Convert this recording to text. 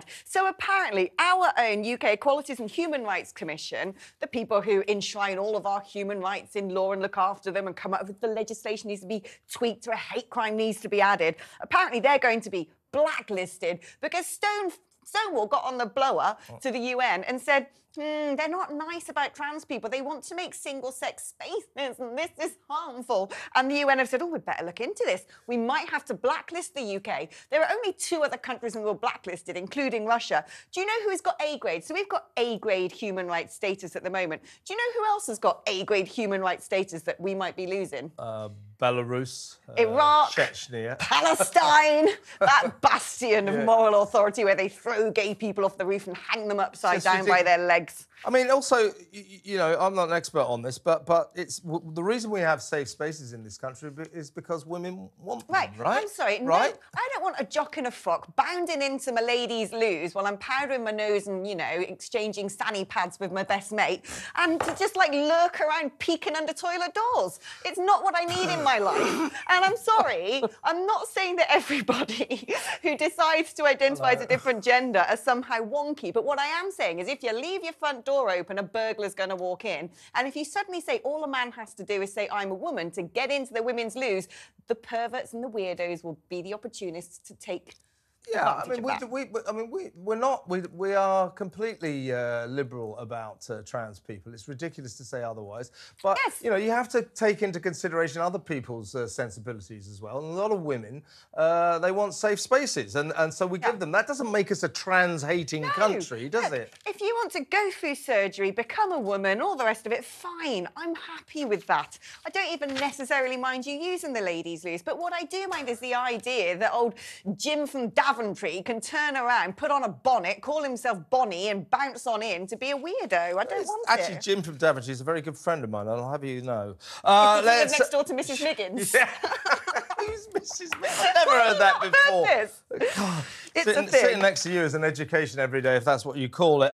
had. So apparently our own UK Equality and Human Rights Commission, the people who enshrine all of our human rights in law and look after them and come up with the legislation needs to be tweaked or a hate crime needs to be added, apparently they're going to be blacklisted because Stonewall got on the blower to the UN and said, they're not nice about trans people. They want to make single-sex spaces, and this is harmful. And the UN have said, oh, we'd better look into this. We might have to blacklist the UK. There are only 2 other countries that were blacklisted, including Russia. Do you know who has got A grade? So we've got A grade human rights status at the moment. Do you know who else has got A grade human rights status that we might be losing? Belarus, Iraq, Chechnya, Palestine, that bastion of moral authority where they throw gay people off the roof and hang them upside down by their legs. I mean, also, you know, I'm not an expert on this, but it's the reason we have safe spaces in this country is because women want them, right? I'm sorry, right? No, I don't want a jock in a frock bounding into my ladies' loos while I'm powdering my nose and, you know, exchanging sani pads with my best mate and to just, like, lurk around peeking under toilet doors. It's not what I need in my life. And I'm sorry, I'm not saying that everybody who decides to identify as a different gender are somehow wonky, but what I am saying is if you leave your front door open, a burglar's going to walk in. And if you suddenly say all a man has to do is say I'm a woman to get into the women's loos, the perverts and the weirdos will be the opportunists to take advantage. We are completely liberal about trans people. It's ridiculous to say otherwise. But you know, you have to take into consideration other people's sensibilities as well. And a lot of women, they want safe spaces, and so we give them. That doesn't make us a trans-hating country, does it? If you want to go through surgery, become a woman, all the rest of it, fine. I'm happy with that. I don't even necessarily mind you using the ladies' loos. But what I do mind is the idea that old Jim from Daventry can turn around, put on a bonnet, call himself Bonnie and bounce on in to be a weirdo. I don't want it. Actually, Jim from Daventry is a very good friend of mine, and I'll have you know. Let's... next door to Mrs. Miggins. Yeah. Who's Mrs. Miggins? I've never heard that before. God, it's a thing. Sitting next to you is an education every day, if that's what you call it.